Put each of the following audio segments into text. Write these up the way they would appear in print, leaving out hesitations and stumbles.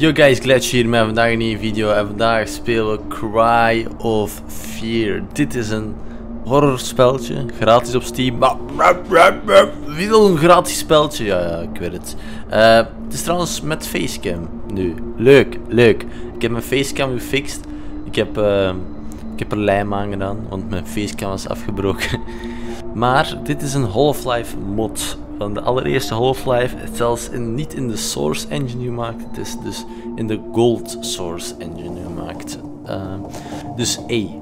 Yo guys, Glitch hier met vandaag een nieuwe video en vandaag spelen we Cry of Fear. Dit is een horrorspeltje, gratis op Steam. Maar wie wil een gratis speltje? Ja, ik weet het. Het is trouwens met facecam nu. Leuk. Ik heb mijn facecam gefixt. Ik heb er lijm aan gedaan, want mijn facecam was afgebroken. Maar dit is een Half-Life mod. Van de allereerste Half-Life, zelfs niet in de Source Engine gemaakt, het is dus in de Gold Source Engine gemaakt. Dus I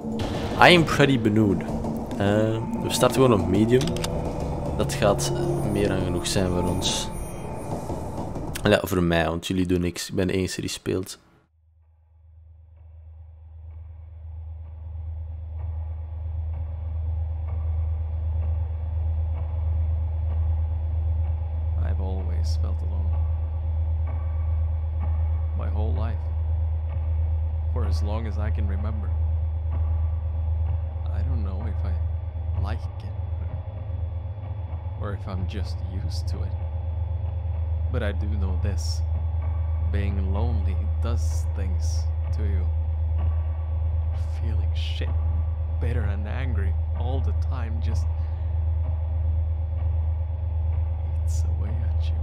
am pretty benieuwd. We starten gewoon op medium. Dat gaat meer dan genoeg zijn voor ons. Ja, voor mij, want jullie doen niks. Ik ben de enige die speelt. Felt alone my whole life, for as long as I can remember. I don't know if I like it or if I'm just used to it, but I do know this: being lonely does things to you. Feeling shit, bitter and angry all the time just eats away at you.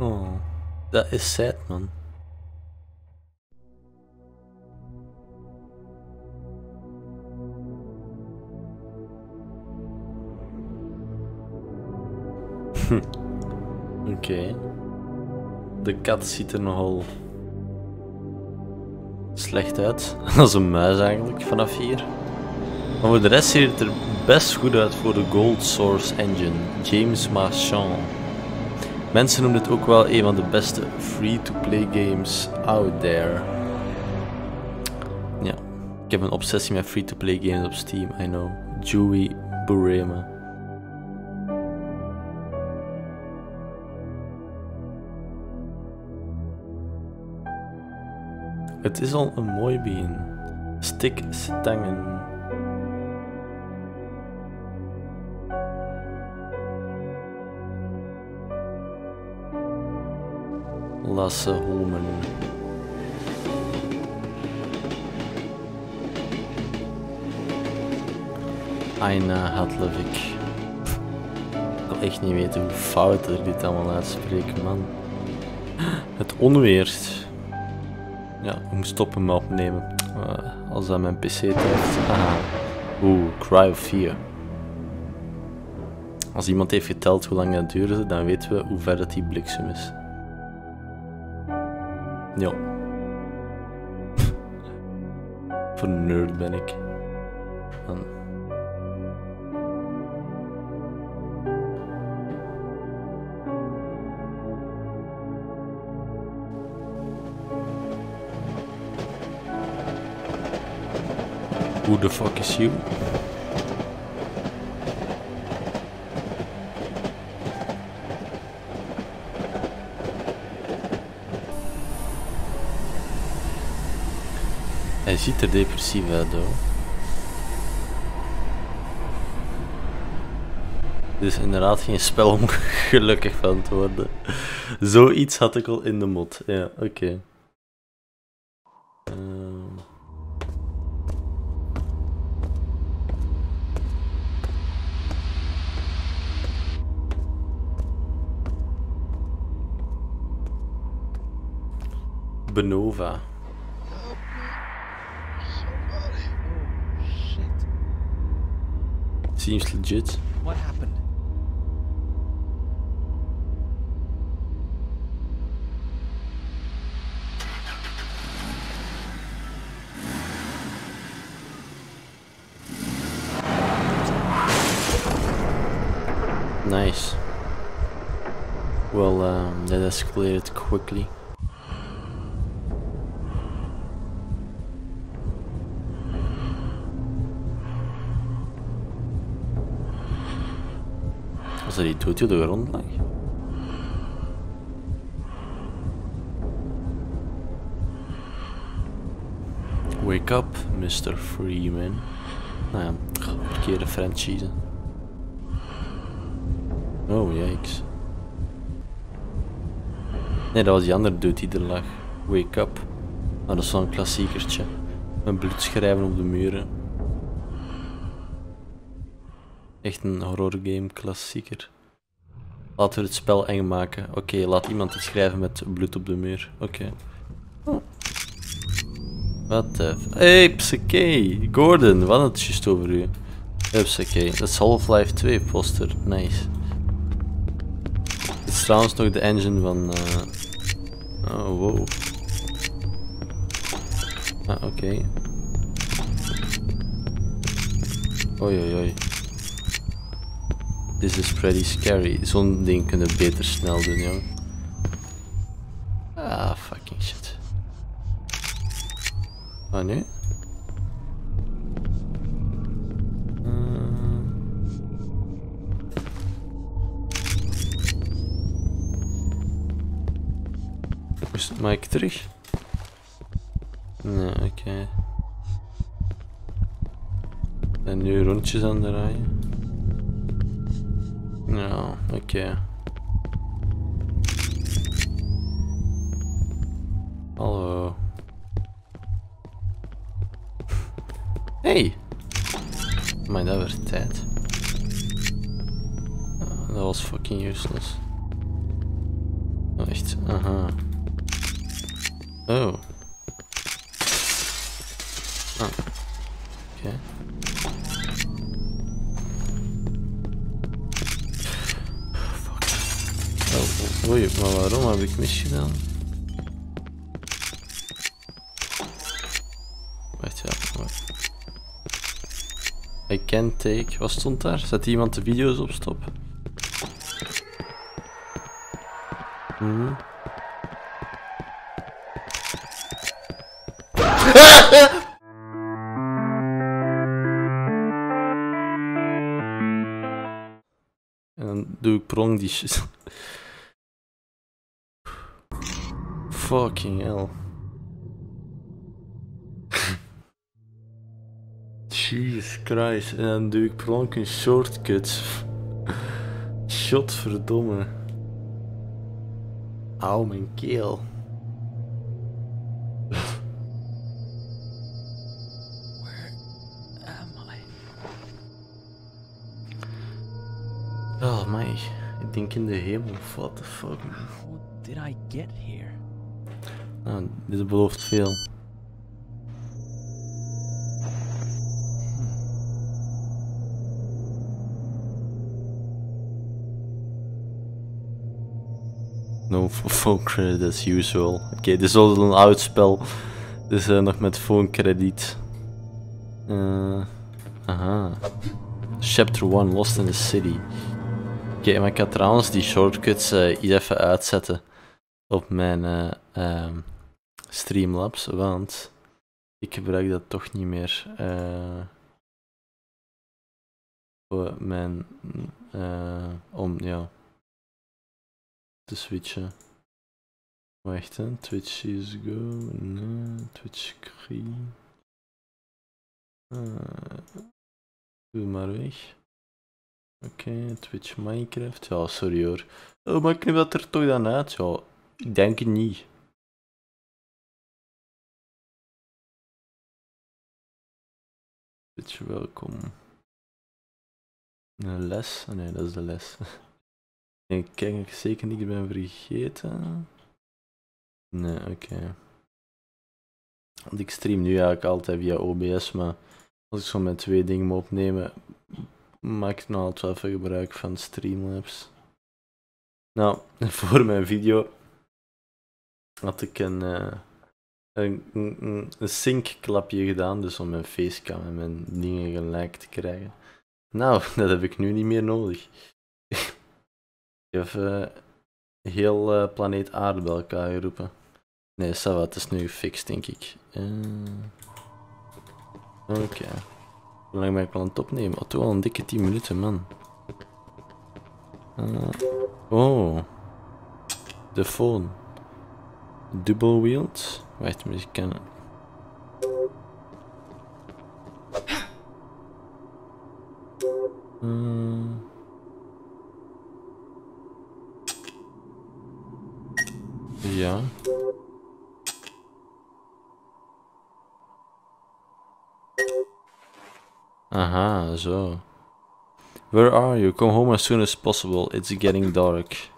Oh, dat is sad, man. Oké. De kat ziet er nogal slecht uit. Als een muis eigenlijk, vanaf hier. Maar voor de rest ziet het er best goed uit voor de Gold Source Engine. James Marchand. Mensen noemen dit ook wel een van de beste free-to-play games out there. Ja, ik heb een obsessie met free-to-play games op Steam, I know. Joey Burema. Het is al een mooi begin. Stik stangen. Lasse Holmen. Aina Hadlevic. Ik wil echt niet weten hoe fout er dit allemaal uitspreekt, man. Het onweer. Ja, ik moet stoppen met opnemen. Als dat mijn PC treft. Oeh, Cry of Fear. Als iemand heeft geteld hoe lang dat duurde, dan weten we hoe ver dat die bliksem is. Ja. Voor een nerd ben ik. Dan. Who the fuck is you? Hij ziet er depressief uit, hoor. Er is inderdaad geen spel om gelukkig van te worden. Zoiets had ik al in de mod. Ja, oké. Benova. Seems legit. What happened? Nice. Well, that escalated quickly. Als hij die doet, op de grond lag. Wake up, Mr. Freeman. Nou ja, verkeerde franchise. Oh, yikes. Nee, dat was die andere dude die er lag. Wake up. Maar dat is wel een klassiekertje. Met bloedschrijven op de muren. Echt een horrorgame klassieker. Laten we het spel eng maken. Oké, laat iemand het schrijven met bloed op de muur. Oké. Oh. Wat de... Hey, psakee. Gordon, wat hadden het juist over u? Psakee. Dat is Half-Life 2 poster. Nice. Dit is trouwens nog de engine van... Oh, wow. Ah, oké. Oei, oei, oei. This is pretty scary. Zo'n ding kunnen we beter snel doen, joh. Ah, fucking shit. Wat nu? Mag ik terug? Nee, oké. En nu rondjes aan de rij. Nou, oké. Hallo. Hey! Maar dat werd tijd. Dat was fucking useless. Oh, echt, aha. Oh. Ah. Oké. Fuck. Oei, maar waarom heb ik misgedaan? Wacht, ja, wacht. I can take... Wat stond daar? Zet iemand de video's op stop? Mm-hmm. En dan doe ik prong die shit. Fucking hell. Jesus Christ. En dan doe ik prong een shortcut. Godverdomme. Auw, mijn keel. Oh my, ik denk in de hemel, what the fuck. How did I get here? Nou, dit belooft veel. No phone credit as usual. Oké, dit is al een oud spel. Dus nog met phone credit. Aha. Chapter 1, Lost in the City. Oké, maar ik ga trouwens die shortcuts hier even uitzetten op mijn Streamlabs, want ik gebruik dat toch niet meer voor mijn te switchen. Wacht, hè. Twitch is go, nee, Twitch Cry. Doe maar weg. Oké, Twitch Minecraft. Ja, sorry hoor. Oh, maakt nu dat er toch dan uit? Ja, ik denk het niet. Twitch, welkom. Een les? Oh, nee, dat is de les. Ik kijk dat ik zeker niet ben vergeten. Nee, oké. Want ik stream nu eigenlijk altijd via OBS, maar als ik zo met twee dingen moet opnemen... maak ik nou altijd even gebruik van Streamlabs. Nou, voor mijn video had ik een syncklapje gedaan, dus om mijn facecam en mijn dingen gelijk te krijgen. Nou, dat heb ik nu niet meer nodig. Ik heb heel planeet aarde bij elkaar geroepen. Nee, ça va, het is nu gefixt, denk ik. Oké. Hoe lang ben ik al aan het opnemen? Oh, toch al een dikke 10 minuten, man. Oh. De phone. Double wield. Wacht, moet ik kennen. Ja. Aha, zo. Where are you? Come home as soon as possible. It's getting dark.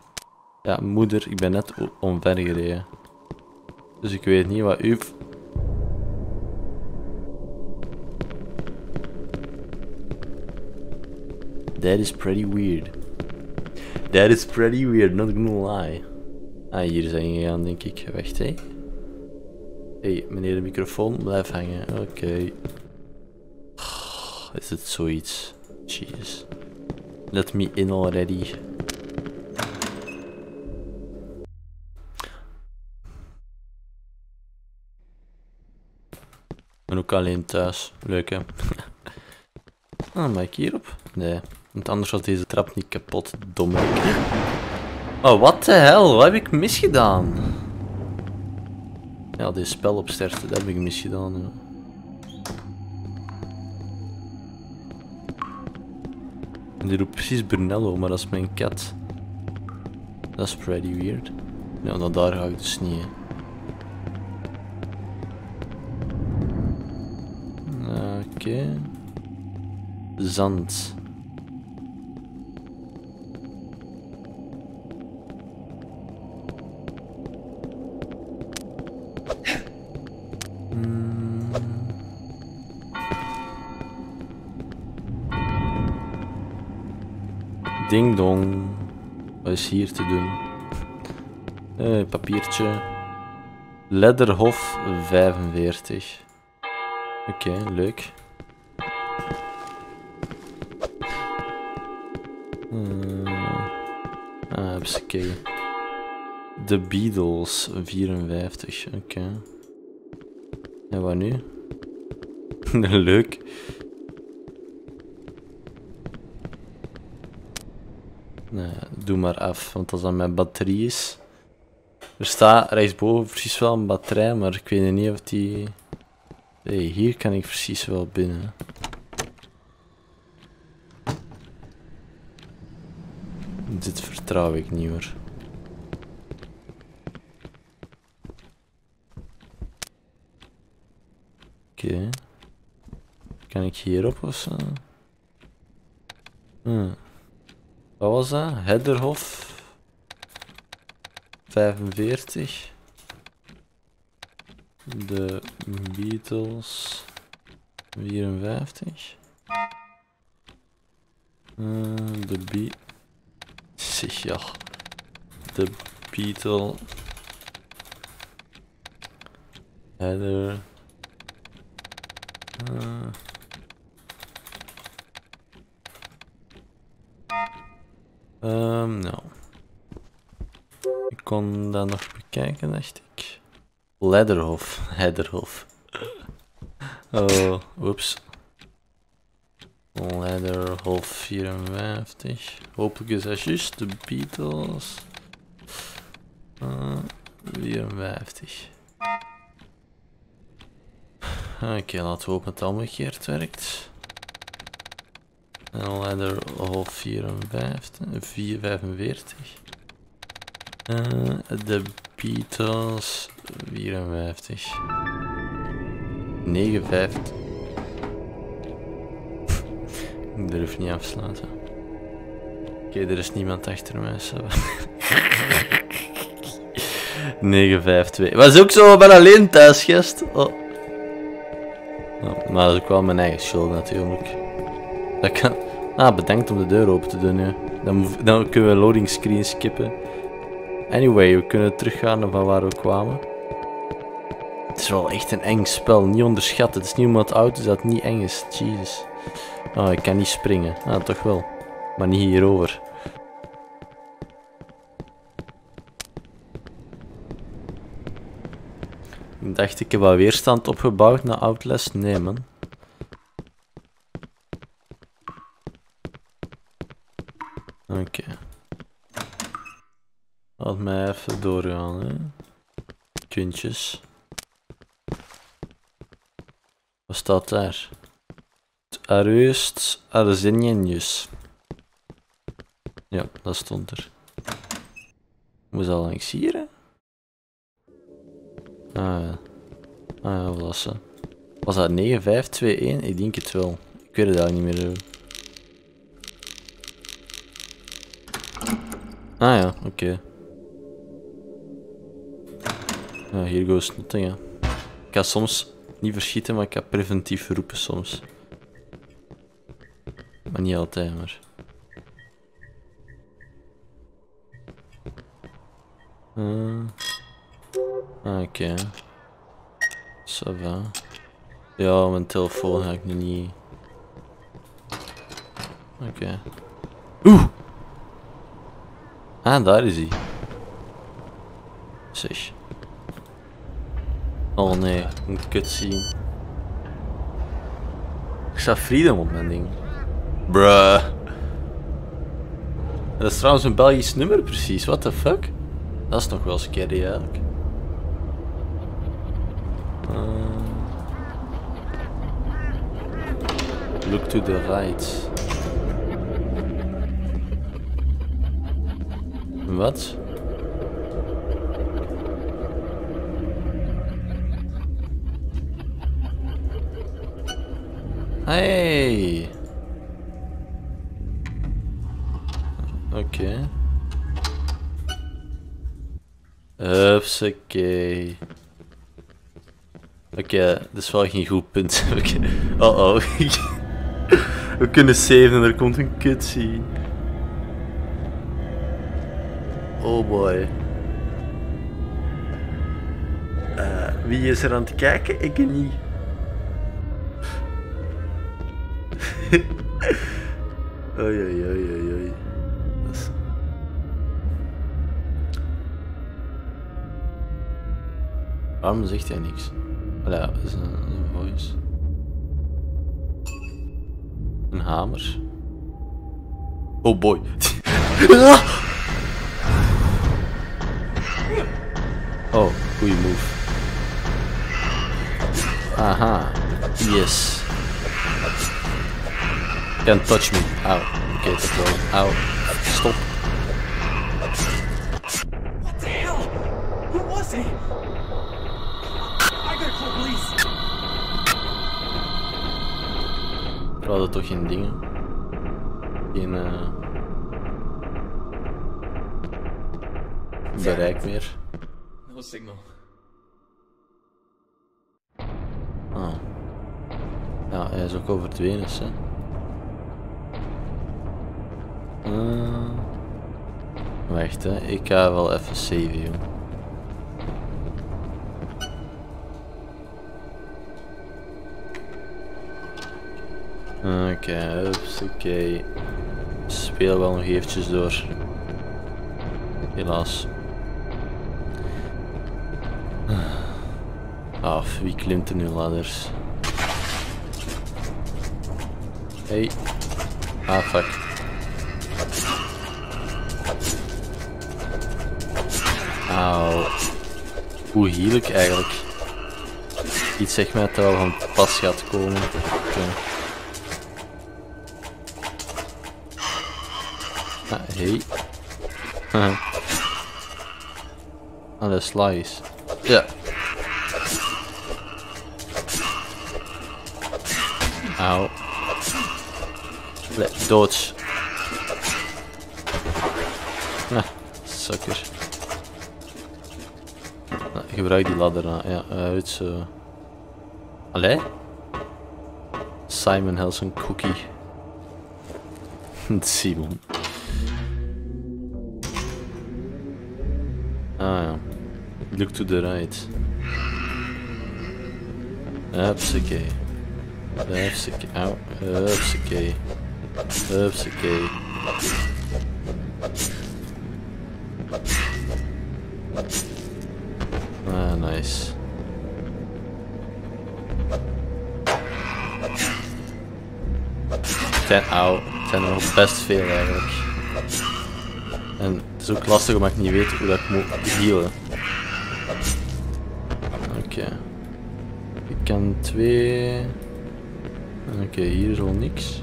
Ja, moeder, ik ben net omver gereden. Dus ik weet niet wat u... That is pretty weird. That is pretty weird, not gonna lie. Ah, hier zijn we gegaan, denk ik. Wacht, hé. Hé, meneer de microfoon, blijf hangen. Oké. Okay. Is het zoiets? Jeez. Let me in already. En ook alleen thuis. Leuk, hè? Ah, maak ik hierop? Nee. Want anders was deze trap niet kapot, domme. Oh, wat de hel? Wat heb ik misgedaan? Ja, dit spel op starten, dat heb ik misgedaan. Ja. En die roept precies Brunello, maar dat is mijn kat. Dat is pretty weird. Ja, dan daar ga ik dus niet, hè. Oké. Okay. Zand. Ding dong. Wat is hier te doen? Papiertje. Ledderhof 45. Oké, okay, leuk. Ah, oké. The Beatles 54, oké. Okay. En wat nu? Leuk. Nee, doe maar af, want als dat mijn batterie is. Er staat rechtsboven precies wel een batterij, maar ik weet niet of die... Hey, hier kan ik precies wel binnen. Dit vertrouw ik niet hoor. Oké. Okay. Kan ik hierop of zo? Wat was dat? Hedderhof 45. De Beatles 54. De Zeg ja. De Beatles. Header. Nou. Ik kon dat nog bekijken, dacht ik. Ledderhof, Hedderhof. Oh, oeps. Ledderhof 54. Hopelijk is dat juist, de Beatles. 54. Oké, okay, laten we hopen dat het omgekeerd werkt. En Ledderhof 45. De Beatles 54. 59. Ik durf niet afsluiten. Oké, okay, er is niemand achter mij. 952. Was ook zo, ben alleen thuis, gast. Oh. Oh, maar dat is ook wel mijn eigen schuld natuurlijk. Dat kan... Ah, bedankt om de deur open te doen, ja. Dan kunnen we loading screen skippen. Anyway, we kunnen teruggaan naar van waar we kwamen. Het is wel echt een eng spel, niet onderschatten. Het is niet omdat het oud is dat het niet eng is. Jezus. Oh, ik kan niet springen. Ah, toch wel. Maar niet hierover. Ik dacht, ik heb wat weerstand opgebouwd na Outlast. Nee, man. Oké. Okay. Laat mij even doorgaan, hè. Kuntjes. Wat staat daar? Arust Arzenjenjus. Ja, dat stond er. Moest al langs hier, hè? Ah ja, hoeveel was dat? Was dat 9, 5, 2, 1? Ik denk het wel. Ik weet het eigenlijk niet meer. Ah ja, oké. Ja, hier goes nothing, hè. Ik kan soms niet verschieten, maar ik kan preventief roepen soms. Maar niet altijd, maar... Oké. Ça va. Ja, mijn telefoon ga ik nu niet... Oké. Oeh! Ah, daar is hij. Zeg. Oh nee, ik moet kut zien. Ik sta freedom op mijn ding. Bruh. Dat is trouwens een Belgisch nummer precies, what the fuck? Dat is nog wel scary eigenlijk. Look to the right. Wat? Hey! Oké. Hupsakee. Oké, dat is wel geen goed punt. Oh oh. We kunnen saven en er komt een cutscene. Oh boy. Wie is er aan het kijken? Ik niet. Oei, oei, oei, oei, oei. Waarom zegt hij niks? Ja, dat is een voice. Een hamer. Oh boy. Oh, goeie move. Aha. Yes. Can't touch me. Auw. Oké, dat is wel. Auw. Stop. What the hell? Who was he? I gotta call police. We hadden toch geen dingen? Geen bereik meer. No signal. Oh. Ja, hij is ook over het Venus, hè. Wacht, hè. Ik ga wel even saven, joh. Oké, oké. Speel wel nog eventjes door. Helaas. Af, wie klimt er nu ladders? Hey. Ah, fuck. Auw. Hoe heerlijk eigenlijk. Iets zegt mij dat er wel van pas gaat komen. Okay. Ah, hey. Ah, dat is slice. Ja. Auw. Dodge. Ah, sukker. Nou, gebruik die ladder aan. Ja, uit zo. Allee? Simon Helson Cookie. Simon. Ah ja. Look to the right. Hupsakee. Hupsakee. Auw. Hupsakee. Hupsakee. Ah, nice. Auw, het zijn er nog best veel eigenlijk. En het is ook lastig omdat ik niet weet hoe dat ik moet healen. Oké. Ik kan twee... Oké, hier is al niks.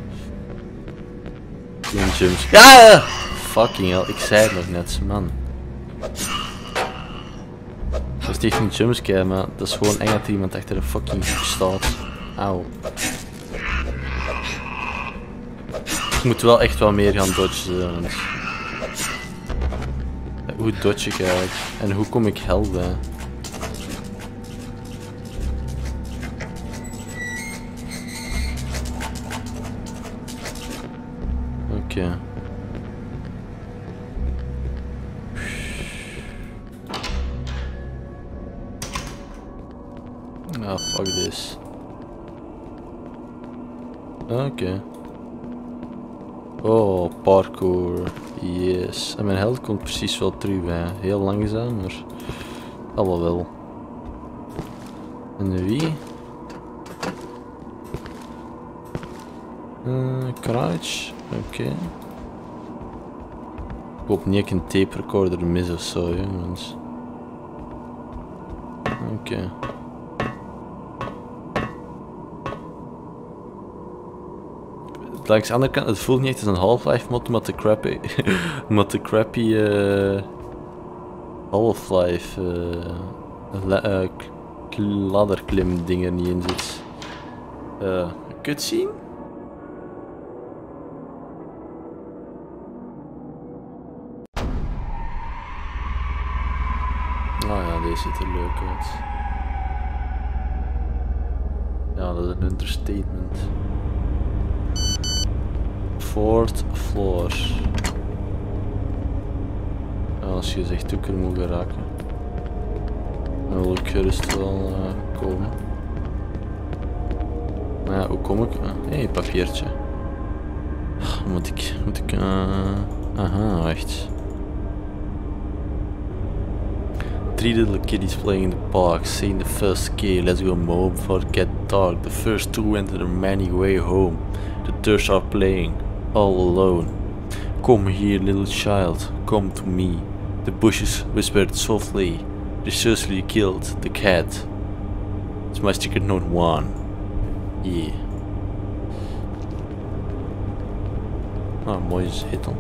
Geen jumps. Ja! Fucking hell, ik zei het nog net, man. heeft echt een jumpscare, maar dat is gewoon eng dat iemand achter de fucking hoek staat. Auw. Ik moet wel echt wel meer gaan dodgen. Hoe dodge ik eigenlijk? En hoe kom ik hel bij? Oké. Ah, fuck this. Oké. Oh, parkour. Yes. En mijn held komt precies wel terug bij. Heel langzaam, maar... allemaal wel. En wie? Crouch. Oké. Ik hoop niet dat ik een tape recorder mis of zo, jongens. Oké. Langs de andere kant, het voelt niet echt als een Half-Life mod, maar de crappy, Half-Life ladderklim dingen niet in zit. Cutscene? Nou ja, deze ziet er leuk uit. Ja, dat is een understatement. Fourth floor. Als je zegt toeker moet geraken, dan wil ik gerust wel komen. Maar ja, hoe kom ik? Hé, papiertje. Moet ik... aha, wacht. Three little kiddies playing in the park, seeing the first key, let's go home before it gets dark. The first two went their many way home. The thirds are playing. All alone. Come here, little child, come to me. The bushes whispered softly. They killed the cat. It's my sticker note 1. Yeah. Ah, mooi zit dan.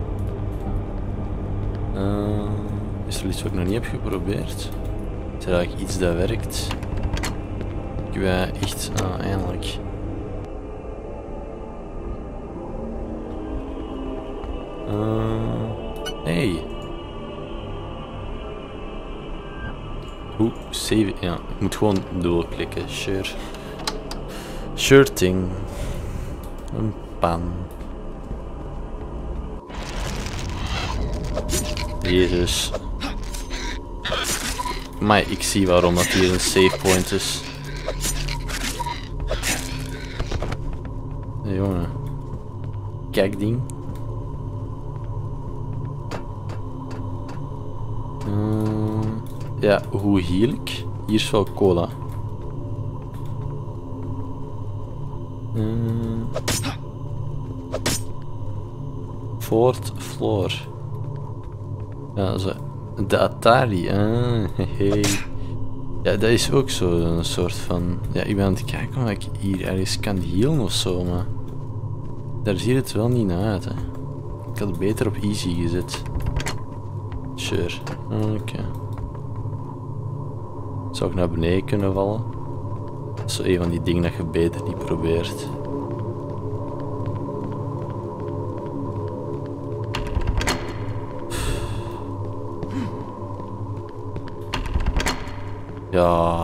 Is er iets wat ik nog niet heb geprobeerd? Is er eigenlijk iets dat werkt? Ik ben echt... ah, eindelijk. Hey. Hoe save? Ja, ik moet gewoon dubbelklikken. Sure. Shirting. Een pan. Jezus. Maar ik zie waarom dat hier een save point is. Hey, jongen. Kijk ding. Ja, hoe heal ik? Hier is wel cola. Fourth floor. Ja, zo. De Atari. Hey. Ja, dat is ook zo een soort van... ja, ik ben aan het kijken of ik hier ergens kan healen of zo, maar... daar ziet het wel niet naar uit, hè. Ik had beter op easy gezet. Sure. Oké. Zou ik naar beneden kunnen vallen? Dat is zo een van die dingen dat je beter niet probeert. Ja.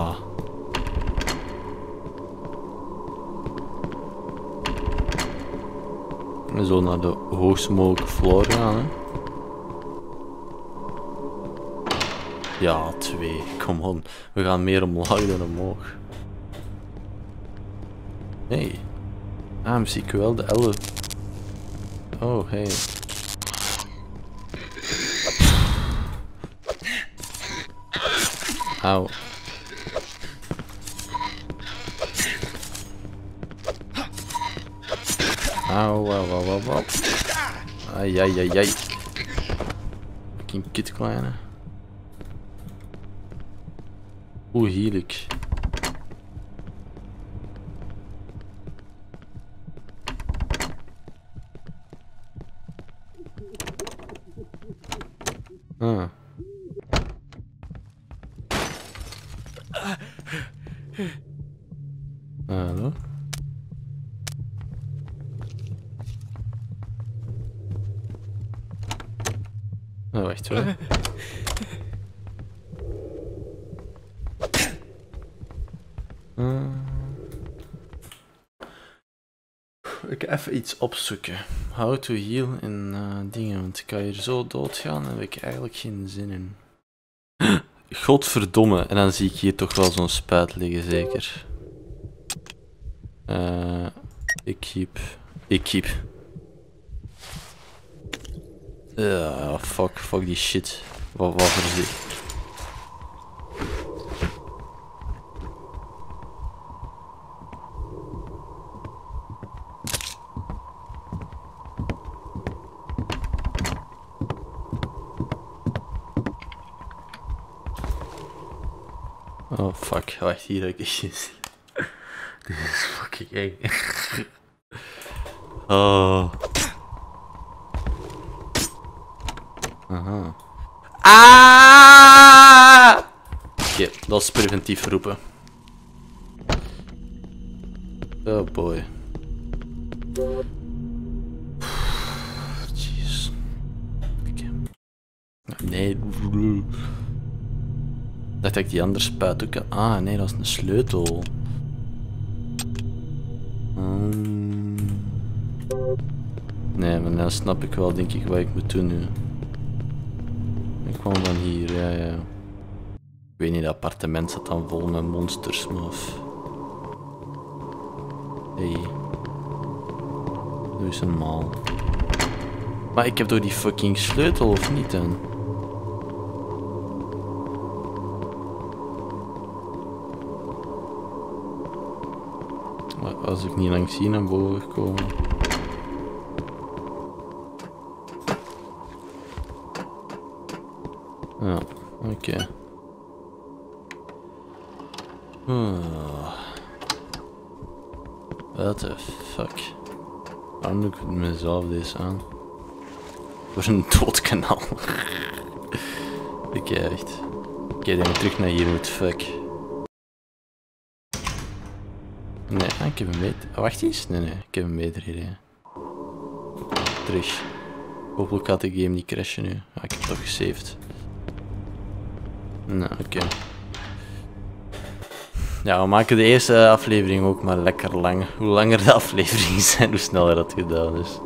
Zo naar de hoogst mogelijke floor gaan, hè. Ja, 2. Come on. We gaan meer omlaag dan omhoog. Nee. Ah, misschien ik wel de 11. Oh, hey. Auw. Auw, auw, auw, auw, auw. Ai, ai, ai, ai. Fucking kid kleine. Hoe heal ik? Ah. Oh, wacht hoor. Ik ga even iets opzoeken. How to heal in dingen, want ik kan hier zo doodgaan en heb ik eigenlijk geen zin in. Godverdomme, en dan zie ik hier toch wel zo'n spuit liggen, zeker. Ik keep. Fuck die shit. Wat voor zin. Oh fuck, wacht, hier heb ik echt geen zin. Dit is fucking eng. Oh. Aha. Ah! Oké, dat is preventief roepen. Oh boy. Jeez. Oké. Nee. Dacht ik die andere spuit ook. Ah nee, dat is een sleutel. Nee, maar nou snap ik wel, denk ik, wat ik moet doen nu. Ik kwam van hier, ja. Ik weet niet, dat appartement zat dan vol met monsters, maar... Hey. Doe eens een maal. Maar ik heb door die fucking sleutel, of niet dan? Als ik niet langs hier naar boven gekomen. Ja, oké. What the fuck. Waarom doe ik mezelf deze aan? Voor een doodkanaal. Oké, echt. Oké, dan terug naar hier, what fuck. Nee, ik heb een beter... Wacht eens. Nee, ik heb een beter idee. Terug. Hopelijk gaat de game niet crashen nu. Ah, ik heb toch gesaved. Nou, oké. Ja, we maken de eerste aflevering ook maar lekker lang. Hoe langer de afleveringen zijn, hoe sneller dat gedaan is.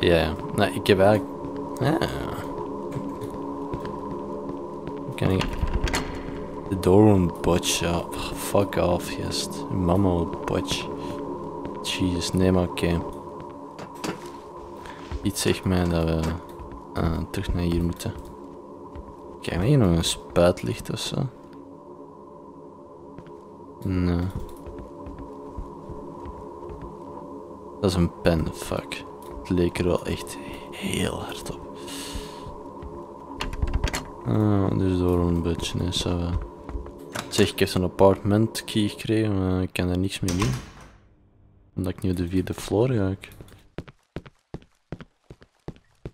Ja, nou, ik heb eigenlijk... Ja. Kan ik... The door won't botch. Oh, fuck off, yes. Mama will botch. Jezus, nee maar oké. Iets zegt mij dat we terug naar hier moeten. Kijk, hier nog een spuitlicht of zo. Nee. Dat is een pen, fuck. Het leek er wel echt heel hard op. Dus door een beetje, nee, zo wel. Zeg, ik heb zo'n appartement key gekregen, maar ik kan daar niks mee doen. Omdat ik nu de vierde floor ga.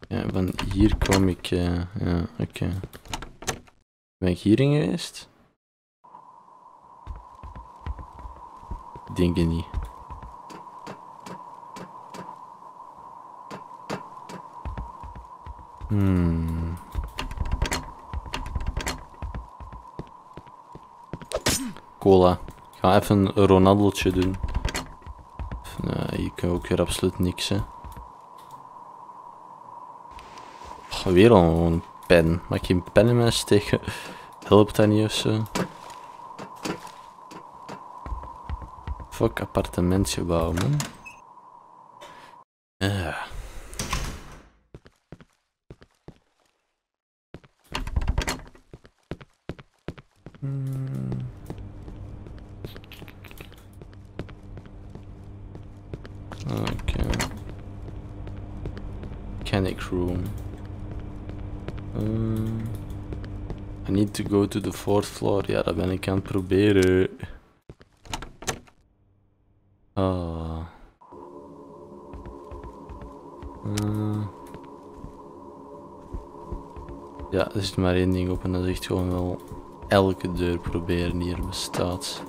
Ja, van hier kwam ik... ja, oké. Ben ik hierin geweest? Ik denk het niet. Cola. Ik ga even een Ronaldo'tje doen. Nee, hier kan ook weer absoluut niks, hè. Oh, weer al een pen. Mag ik geen pen in mij steken? Helpt dat niet ofzo? Fuck appartementsgebouw, man. To go to the fourth floor. Ja, dat ben ik aan het proberen. Ah. Ja, er zit maar één ding op en dat is echt gewoon wel elke deur proberen die er bestaat.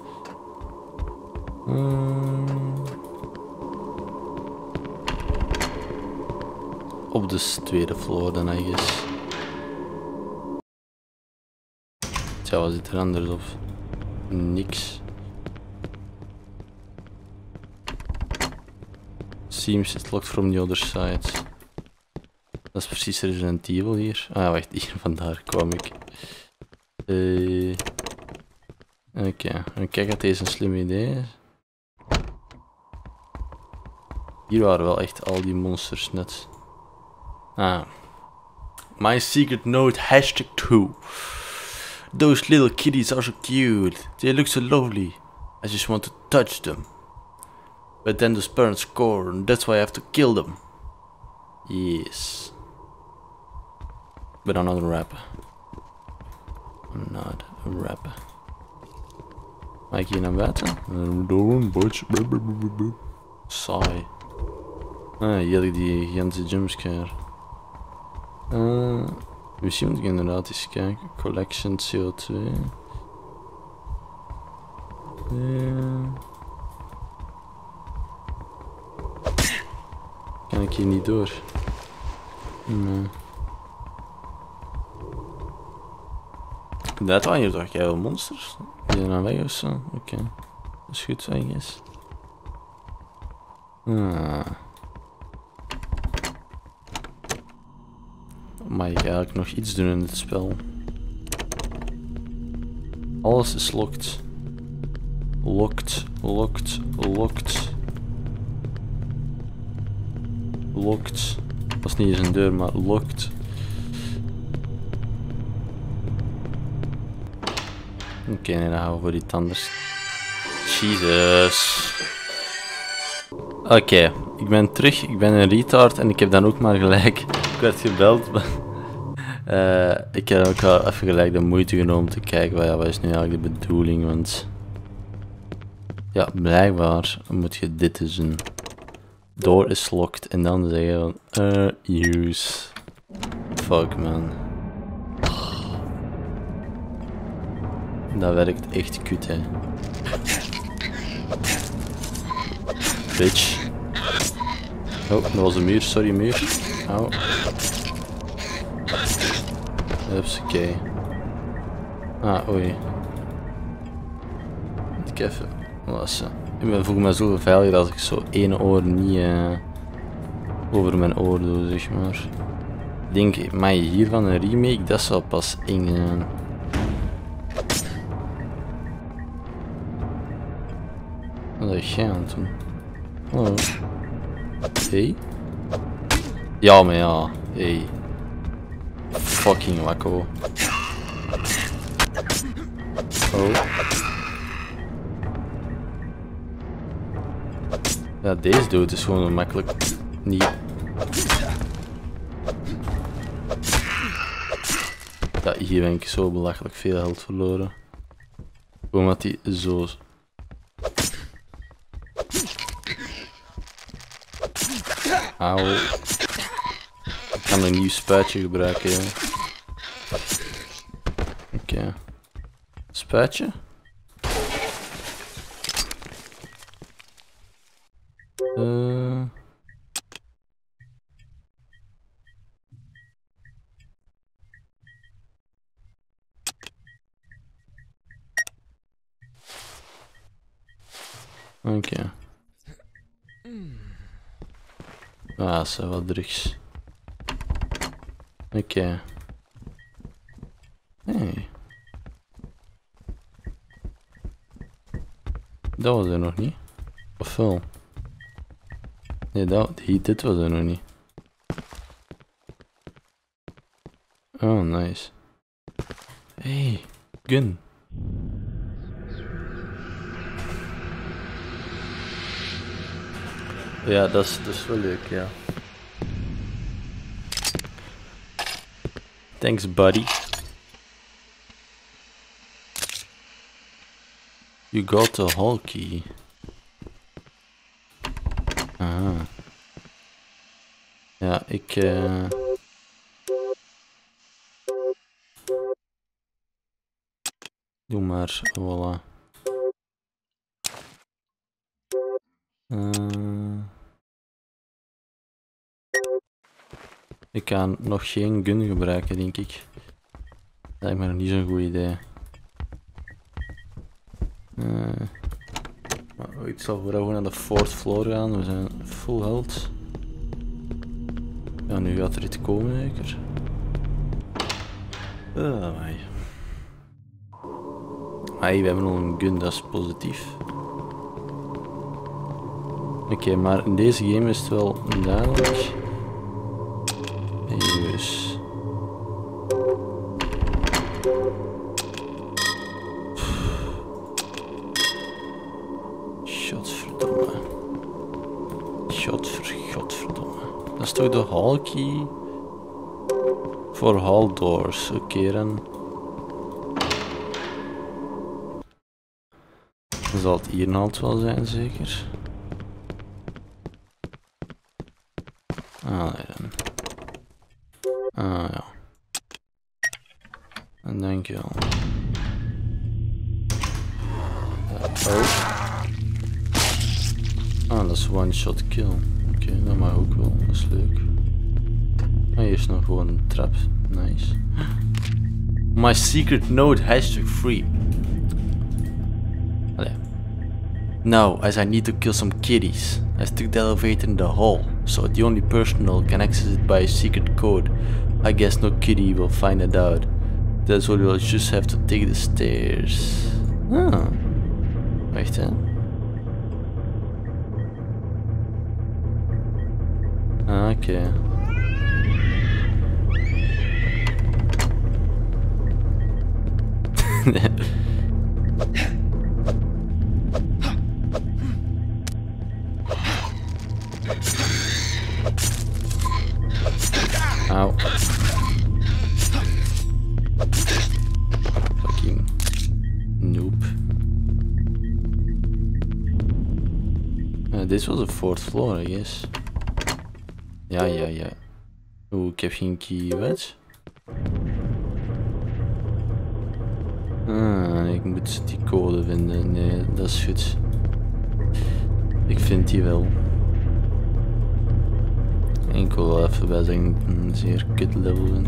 op de tweede floor dan ergens. Tja, wat zit er anders op? Niks. Seems it's locked from the other side. Dat is precies Resident Evil hier. Ah, wacht, hier vandaar kwam ik. Oké, kijk dat deze een slim idee is. Hier waren wel echt al die monsters net. Ah. My secret note #2. Those little kitties are so cute. They look so lovely. I just want to touch them. But then those parents score, and that's why I have to kill them. Yes. But I'm not a rapper. I'm not a rapper. Ga ik hier naar buiten? Don't watch. Saai. Ah, hier had ik die gigantische jumpscare. Misschien moet ik inderdaad eens kijken. Collection CO2. Kan ik hier niet door? Nee. Dat waren hier toch wel monsters? Die zijn aan weg of zo? Oké. Dat is goed, I guess. Ah. Maar ik ga eigenlijk nog iets doen in dit spel. Alles is locked. Locked, locked, locked. Locked. Dat is niet eens een deur, maar locked. Oké, dan gaan we voor iets anders. Jesus. Oké, ik ben terug, ik ben een retard en ik heb dan ook maar gelijk. Ik werd gebeld, maar ik heb ook wel even gelijk de moeite genomen om te kijken wat is nu eigenlijk de bedoeling, want ja, blijkbaar moet je dit dus doen. Door is locked en dan zeggen van use. Fuck man. Dat werkt echt kut, hè. Bitch. Oh, dat was een muur, sorry muur. Au. Hupsakee. Ah, oei. Ik even wassen. Ik voel me zo veilig als ik zo één oor niet over mijn oor doe, zeg maar. Ik denk, mij hiervan een remake, dat zou pas eng zijn. Wat is jij aan het doen? Hallo. Hey. Ja, maar ja. Hey. Fucking wacko. Oh. Ja, deze dude is gewoon makkelijk. Niet. Ja, hier ben ik zo belachelijk veel geld verloren. Gewoon wat die zo. Auw. Ik kan een nieuw spuitje gebruiken, jongen. Oké. Spuitje? Oké. Ah, zo wat drugs. Oké. Hey. Dat was er nog niet. Of wel? Nee, dit was er nog niet. Oh, nice. Hey, gun. Ja, dat is wel leuk, ja. Thanks, buddy. You got the hall key. Ah. Ja, ik... Doe maar, voilà. Ik kan nog geen gun gebruiken, denk ik. Dat lijkt me nog niet zo'n goed idee. Ik zal vooral gewoon naar de fourth floor gaan, we zijn full health. Ja, nu gaat er iets komen, zeker. Oh, my. Hey, we hebben nog een gun, dat is positief. Oké, maar in deze game is het wel duidelijk. Yes. Godverdomme. Godverdomme. Dat is toch de hall key? Voor hall doors. Oké dan. Dan zal het hier nou wel zijn, zeker? Ah, nee dan. Ah ja. En denk je al. Ah, dat is one shot kill. Oké, dat mag ook wel. Dat is leuk. Ah, hier is nog gewoon een trap. Nice. My secret note #free. Allee. Now, as I need to kill some kitties, I took the elevator in the hall, so the only person who can access it by a secret code. I guess no kitty will find it out. That's why we'll just have to take the stairs. Ah. Wacht, hè. Ah, oké. Auw. Fucking noob. Dit was de fourth floor, I guess. Ja. Oeh, ik heb geen key, wat? Ah, ik moet die code vinden. Nee, dat is goed. Ik vind die wel. Ik wil wel even bij zeggen dat ik een zeer kut level vind.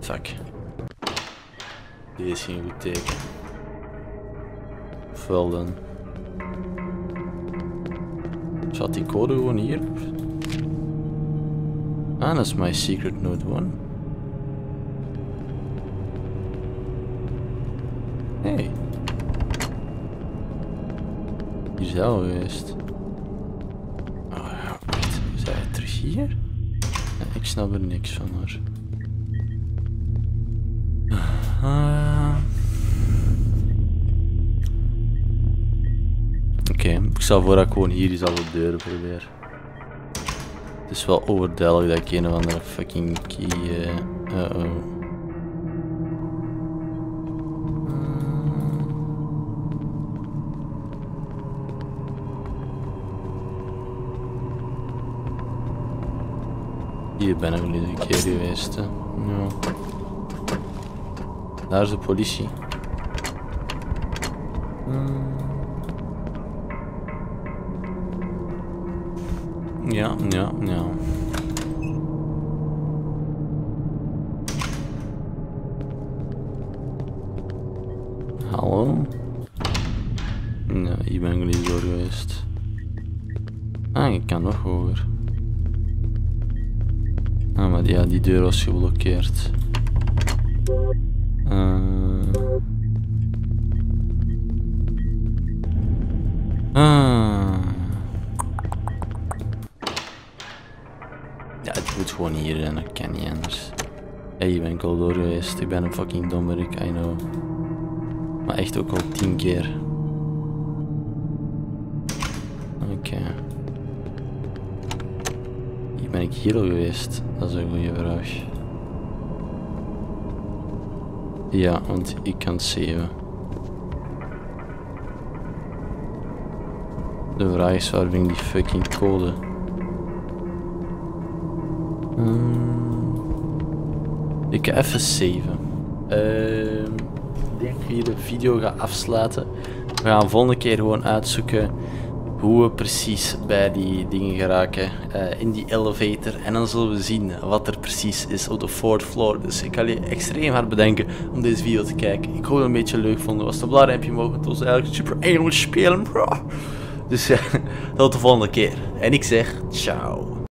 Fuck. Dit is geen goed teken. Ofwel dan. Zat die code gewoon hier? Ah, dat is mijn secret note 1. Hey. Hier zijn we geweest. Oh ja, wacht. Zijn we terug hier? Ja, ik snap er niks van hoor. Oké, ik zal voor dat ik gewoon hier eens alle deuren probeer. Het is wel overduidelijk dat ik een of andere fucking key... uh-oh. Hier ben ik al een keer geweest, hè. Ja. Daar is de politie. Ja. Hallo? Nee, hier ben ik al niet door geweest. Ah, ik kan nog hoger. Ah, maar ja, die deur was geblokkeerd. Ja, het moet gewoon hier en dat kan niet anders. Hé, hey, ben ik al door geweest. Ik ben een fucking dommerik, I know. Maar echt ook al 10 keer. Oké. Ben ik hier al geweest? Dat is een goede vraag. Ja, want ik kan saven. De vraag is waar ben ik die fucking code? Ik ga even saven. Ik denk dat ik hier de video ga afsluiten. We gaan de volgende keer gewoon uitzoeken hoe we precies bij die dingen geraken in die elevator. En dan zullen we zien wat er precies is op de 4th floor. Dus ik kan je extreem hard bedanken om deze video te kijken. Ik hoop dat het een beetje leuk vonden. Was het een belangrijkje mogen tot eigenlijk super Engels spelen, bro. Dus tot de volgende keer. En ik zeg ciao.